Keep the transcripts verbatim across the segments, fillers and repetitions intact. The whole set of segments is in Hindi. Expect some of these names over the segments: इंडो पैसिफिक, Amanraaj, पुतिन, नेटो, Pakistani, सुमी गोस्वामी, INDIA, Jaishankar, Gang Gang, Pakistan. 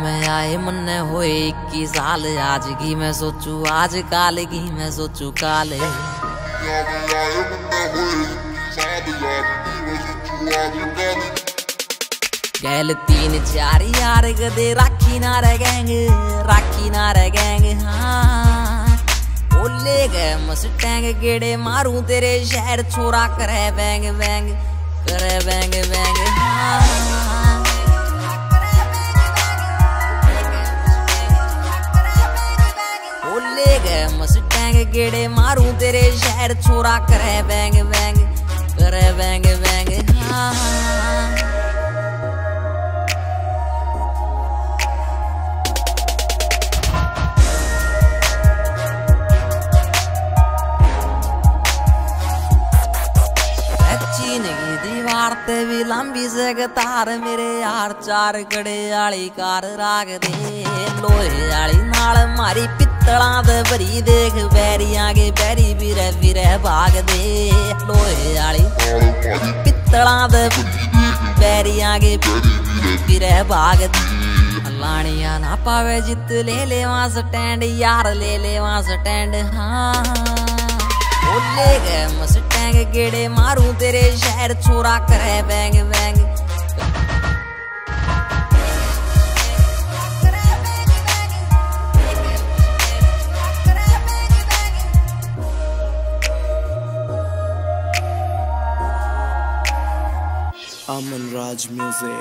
में आए मन होए इक्कीस साल आज की मैं सोचू आज काल की मैं सोचू काले गैल तीन चार यार कदे राखी ना रह गैंग राखी ना रह गैंग हाँ बोले गए मस्टैंग गेड़े मारू तेरे शहर छोरा करे बैंग बैंग करे बैंग बैंग हाँ मस्टैंग गेड़े मारूं तेरे शहर छोरा करे बैंग बैंग करे बैंग बैंग हाँ चीन की दीवार ते भी लंबी से गतार मेरे यार चार कड़े आली कार राग दे लोहे आली नाल मारी तड़ा दे भरी देख बैरिया के बैरी बिर बिर भाग दे लोहे आली पित्तड़ा दे बैरिया के बिर भाग दे लाणिया ना पावे जित ले ले वहां स्टैंड यार ले ले वहां स्टैंड हाँ बोले गए मस्टैंग गेड़े मारू तेरे शहर छोरा करे बैंग बैंग अमनराज म्यूजिक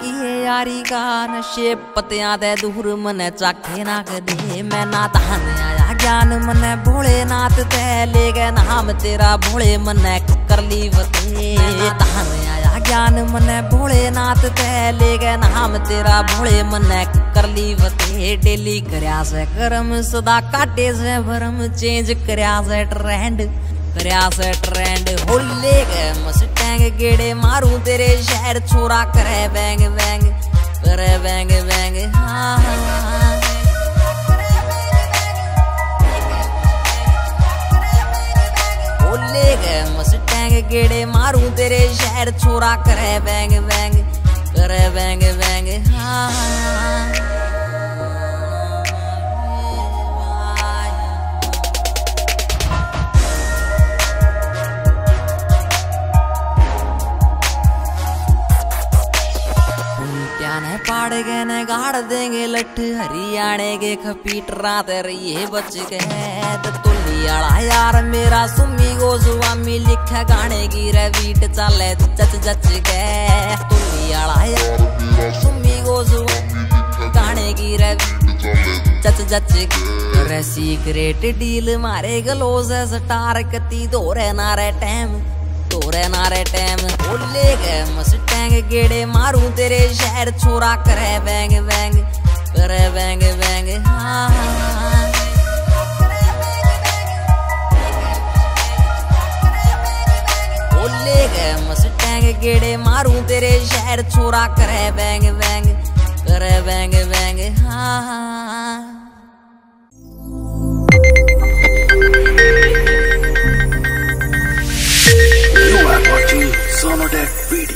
की है यारी का नशे पत्तियां दे दूर मने चाखे ना कदे मैं ना तान आया ज्ञान मने भोले नाथ ते ले गए नाम तेरा भोले मने कर ली वते तान आया ज्ञान मने भोले नाथ ते ले गए नाम तेरा भोले मने कर ली वते डेली करया से कर्म सदा काटे से भरम चेंज करया से ट्रेंड करया से ट्रेंड होले गए मस्टैंग गेड़े मारू तेरे शहर छोरा करे बैंग बैंग करे बैंग बैंग हाँ हाँ होले गए मस्टैंग गेड़े मारू तेरे शहर छोरा करे बैंग बैंग करे बैंग बैंग हाँ हाँ पाड़ गए न गाड़ देंगे लठ हरियाणे के खपीट रात ये बच गए तुली आला यार मेरा सुमी गोस्वामी लिखा गाने की रवीट चले जच जच गए तुली आला यार सुमी गोस्वामी गाने की रवीट जच जच गए सीक्रेट डील मारे गलोज स्टार कती दो रे नारे टाइम तोरे नारे टाइम बोले गए मस्टैंग गेड़े मारू तेरे शहर छोरा करे बैंग बैंग करे बैंग बैंग हाँ बोले गए मस्टैंग गेड़े मारू तेरे शहर छोरा करे बैंग बैंग करे बैंग बैंग हाँ सोनोडेक वीडियो।